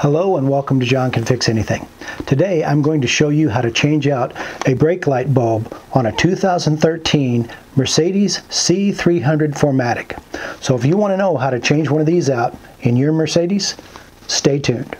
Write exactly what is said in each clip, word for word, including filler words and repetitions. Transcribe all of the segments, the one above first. Hello and welcome to John Can Fix Anything. Today I'm going to show you how to change out a brake light bulb on a two thousand thirteen Mercedes C three hundred four matic. So if you want to know how to change one of these out in your Mercedes, stay tuned.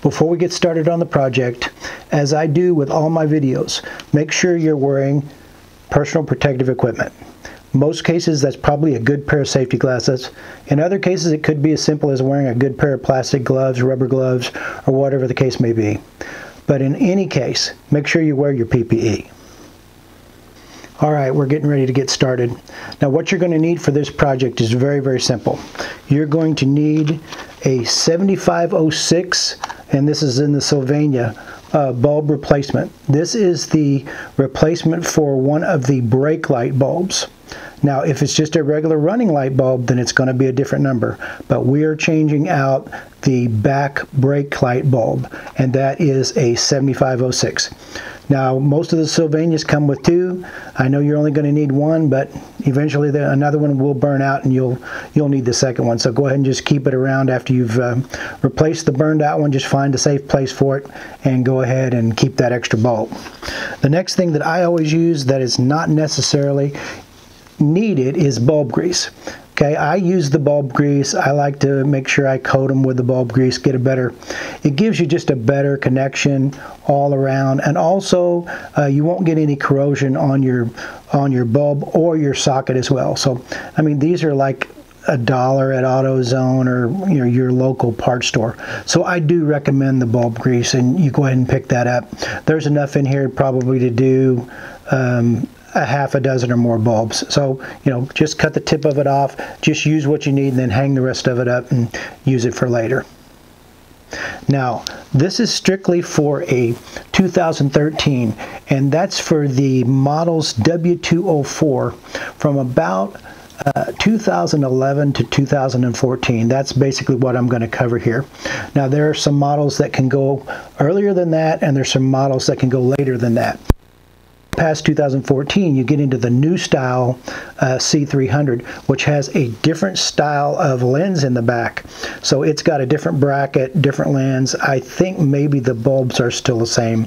Before we get started on the project, as I do with all my videos, make sure you're wearing personal protective equipment. Most cases, that's probably a good pair of safety glasses. In other cases, it could be as simple as wearing a good pair of plastic gloves, rubber gloves, or whatever the case may be. But in any case, make sure you wear your P P E. All right, we're getting ready to get started. Now, what you're going to need for this project is very, very simple. You're going to need a seventy-five oh six, and this is in the Sylvania, Uh, bulb replacement. This is the replacement for one of the brake light bulbs. Now, if it's just a regular running light bulb, then it's going to be a different number, but we are changing out the back brake light bulb, and that is a seventy-five oh six. Now, most of the Sylvanias come with two. I know you're only going to need one, but eventually the, another one will burn out and you'll you'll need the second one. So go ahead and just keep it around after you've uh, replaced the burned out one. Just find a safe place for it and go ahead and keep that extra bulb. The next thing that I always use that is not necessarily needed is bulb grease. Okay, I use the bulb grease. I like to make sure I coat them with the bulb grease, get a better, it gives you just a better connection all around, and also uh, you won't get any corrosion on your on your bulb or your socket as well. So, I mean, these are like a dollar at AutoZone or, you know, your local part store. So I do recommend the bulb grease, and you go ahead and pick that up. There's enough in here probably to do um, a half a dozen or more bulbs. So, you know, just cut the tip of it off, just use what you need, and then hang the rest of it up and use it for later. Now, this is strictly for a two thousand thirteen, and that's for the models W two oh four from about Uh, two thousand eleven to two thousand fourteen. That's basically what I'm going to cover here. Now, there are some models that can go earlier than that, and there's some models that can go later than that. Past two thousand fourteen, you get into the new style uh, C three hundred, which has a different style of lens in the back. So it's got a different bracket, different lens. I think maybe the bulbs are still the same,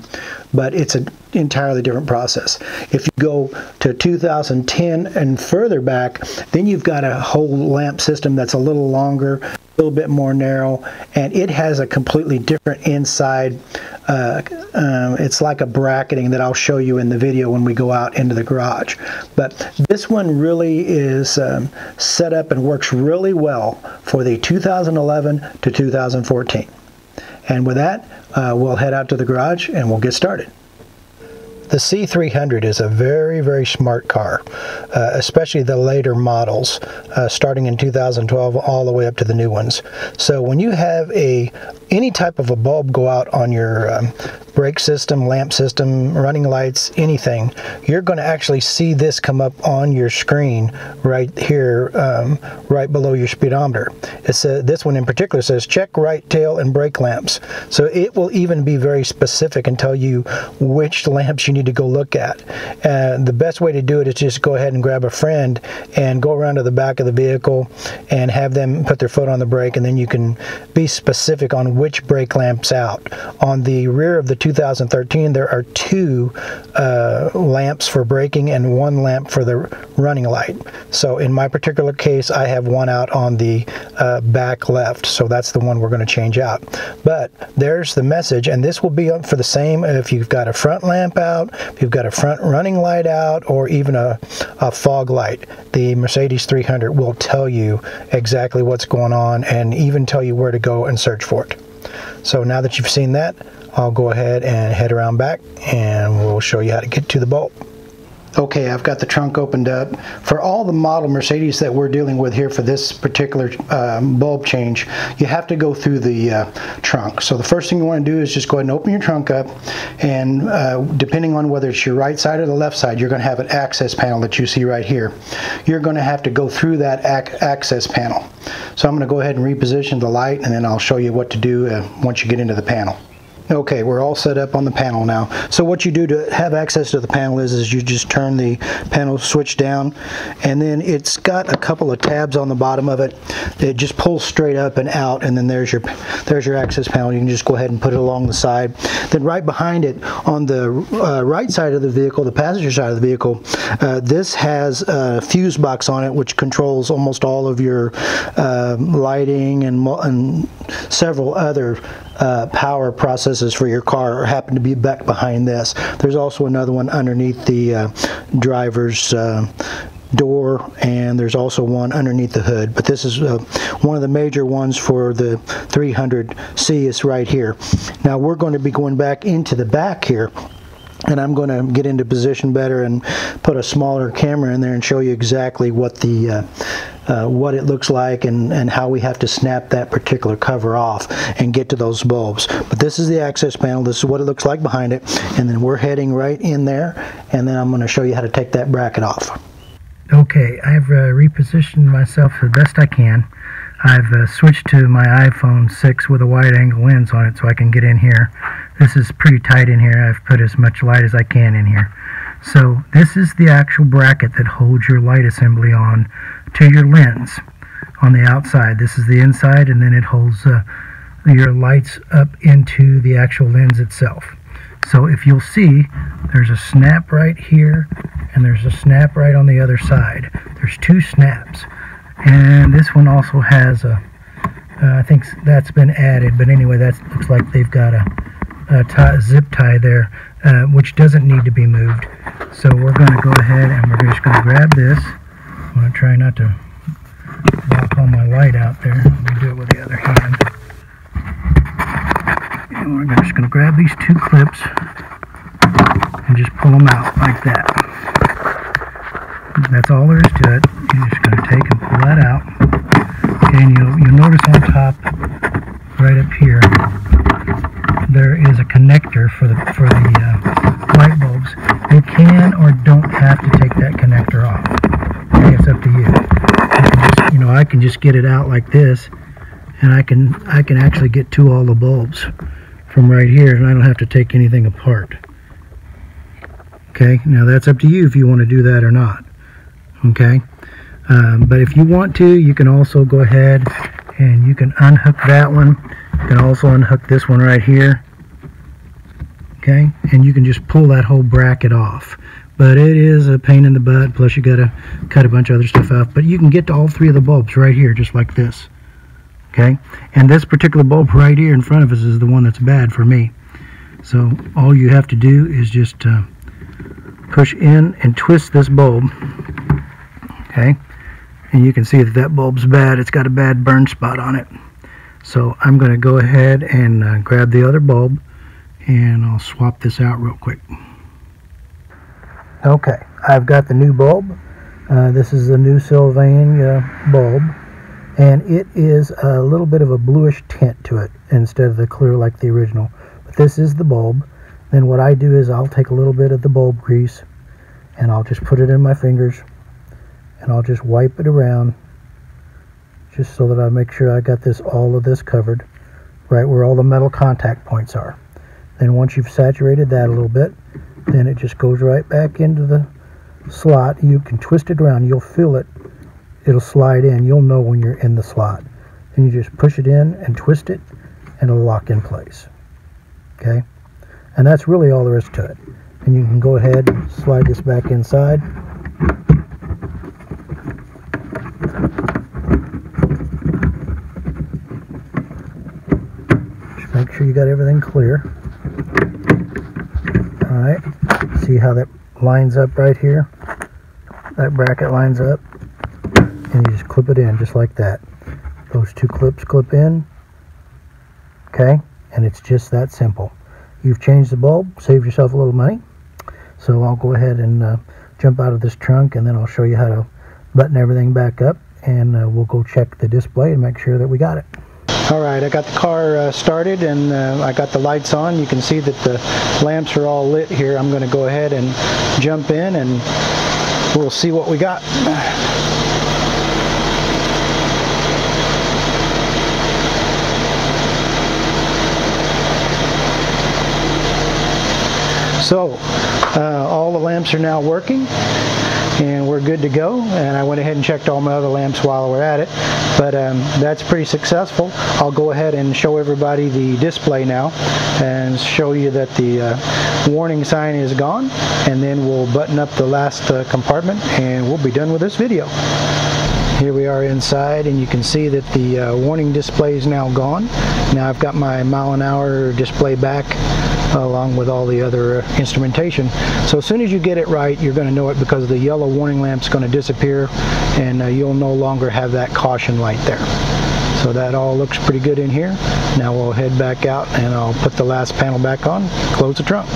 but it's an entirely different process. If you go to two thousand ten and further back, then you've got a whole lamp system that's a little longer, a little bit more narrow, and it has a completely different inside. Uh, um, it's like a bracketing that I'll show you in the video when we go out into the garage. But this one really is um, set up and works really well for the two thousand eleven to two thousand fourteen. And with that, uh, we'll head out to the garage and we'll get started. The C three hundred is a very, very smart car, uh, especially the later models, uh, starting in two thousand twelve all the way up to the new ones. So when you have a any type of a bulb go out on your um, brake system, lamp system, running lights, anything, you're going to actually see this come up on your screen right here, um, right below your speedometer. It's a, this one in particular says check right tail and brake lamps. So it will even be very specific and tell you which lamps you need to go look at. Uh, the best way to do it is just go ahead and grab a friend and go around to the back of the vehicle and have them put their foot on the brake, and then you can be specific on which brake lamp's out. On the rear of the two thousand thirteen, there are two uh, lamps for braking and one lamp for the running light. So in my particular case, I have one out on the uh, back left, so that's the one we're going to change out. But there's the message, and this will be for the same if you've got a front lamp out, if you've got a front running light out, or even a, a fog light. The Mercedes three hundred will tell you exactly what's going on and even tell you where to go and search for it. So now that you've seen that, I'll go ahead and head around back and we'll show you how to get to the bulb. Okay, I've got the trunk opened up. For all the model Mercedes that we're dealing with here for this particular um, bulb change, you have to go through the uh, trunk. So the first thing you want to do is just go ahead and open your trunk up, and uh, depending on whether it's your right side or the left side, you're going to have an access panel that you see right here. You're going to have to go through that ac access panel. So I'm going to go ahead and reposition the light, and then I'll show you what to do uh, once you get into the panel. Okay, we're all set up on the panel now. So what you do to have access to the panel is, is you just turn the panel switch down, and then it's got a couple of tabs on the bottom of it. It just pulls straight up and out, and then there's your there's your access panel. You can just go ahead and put it along the side. Then right behind it, on the uh, right side of the vehicle, the passenger side of the vehicle, uh, this has a fuse box on it, which controls almost all of your uh, lighting and, and several other Uh, power processes for your car, or happen to be back behind this. There's also another one underneath the uh, driver's uh, door, and there's also one underneath the hood, but this is uh, one of the major ones for the three hundred C is right here. Now we're going to be going back into the back here, and I'm going to get into position better and put a smaller camera in there and show you exactly what the uh, Uh, what it looks like, and, and how we have to snap that particular cover off and get to those bulbs. But this is the access panel. This is what it looks like behind it, and then we're heading right in there, and then I'm going to show you how to take that bracket off. Okay, I've uh, repositioned myself the best I can. I've uh, switched to my iPhone six with a wide-angle lens on it so I can get in here. This is pretty tight in here. I've put as much light as I can in here. So this is the actual bracket that holds your light assembly on to your lens on the outside. This is the inside, and then it holds uh, your lights up into the actual lens itself. So if you'll see, there's a snap right here, and there's a snap right on the other side. There's two snaps, and this one also has a uh, I think that's been added, but anyway, that looks like they've got a, a tie, zip tie there, uh, which doesn't need to be moved. So we're going to go ahead and we're just going to grab this. I'm going to try not to block all my light out there. Let me do it with the other hand. And we're just going to grab these two clips and just pull them out like that. And that's all there is to it. You're just going to take and pull that out. Okay, and you'll, you'll notice on top, right up here, there is a connector for the, for the uh, light bulbs. You can or don't have to take that connector off. Okay, it's up to you. I can just, you know, I can just get it out like this, and I can I can actually get to all the bulbs from right here, and I don't have to take anything apart. Okay, now that's up to you if you want to do that or not. Okay, um, but if you want to, you can also go ahead and you can unhook that one. You can also unhook this one right here. Okay, and you can just pull that whole bracket off. But it is a pain in the butt, plus you gotta cut a bunch of other stuff off. But you can get to all three of the bulbs right here, just like this. Okay, and this particular bulb right here in front of us is the one that's bad for me. So all you have to do is just uh, push in and twist this bulb. Okay, and you can see that that bulb's bad. It's got a bad burn spot on it. So I'm going to go ahead and uh, grab the other bulb, and I'll swap this out real quick. Okay, I've got the new bulb. Uh, this is the new Sylvania bulb, and it is a little bit of a bluish tint to it instead of the clear like the original. But this is the bulb. Then what I do is I'll take a little bit of the bulb grease, and I'll just put it in my fingers, and I'll just wipe it around, just so that I make sure I got this, all of this covered, right where all the metal contact points are. Then once you've saturated that a little bit, then it just goes right back into the slot. You can twist it around. You'll feel it. It'll slide in. You'll know when you're in the slot. Then you just push it in and twist it, and it'll lock in place. Okay? And that's really all there is to it. And you can go ahead and slide this back inside. Make sure you got everything clear. All right, see how that lines up right here? That bracket lines up, and you just clip it in just like that. Those two clips clip in, okay? And it's just that simple. You've changed the bulb, saved yourself a little money. So I'll go ahead and uh, jump out of this trunk, and then I'll show you how to button everything back up, and uh, we'll go check the display and make sure that we got it. All right, I got the car uh, started, and uh, I got the lights on. You can see that the lamps are all lit here. I'm going to go ahead and jump in, and we'll see what we got. lamps are now working and we're good to go. And I went ahead and checked all my other lamps while we're at it, but um, that's pretty successful. I'll go ahead and show everybody the display now and show you that the uh, warning sign is gone, and then we'll button up the last uh, compartment and we'll be done with this video. Here we are inside, and you can see that the uh, warning display is now gone. Now I've got my mile an hour display back, along with all the other instrumentation. So as soon as you get it right, you're going to know it, because the yellow warning lamp's going to disappear and uh, you'll no longer have that caution light there. So that all looks pretty good in here. Now we'll head back out and I'll put the last panel back on, close the trunk.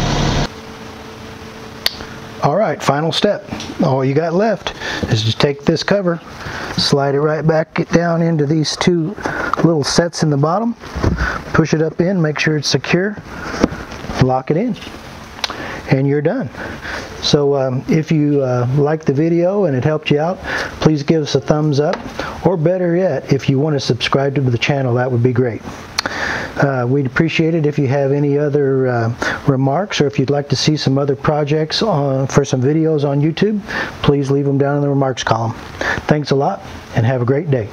All right, final step. All you got left is just take this cover, slide it right back down into these two little sets in the bottom, push it up in, make sure it's secure, lock it in, and you're done. So um, if you uh, liked the video and it helped you out, please give us a thumbs up, or better yet, if you want to subscribe to the channel, that would be great. Uh, we'd appreciate it if you have any other uh, remarks, or if you'd like to see some other projects on, for some videos on YouTube, please leave them down in the remarks column. Thanks a lot and have a great day.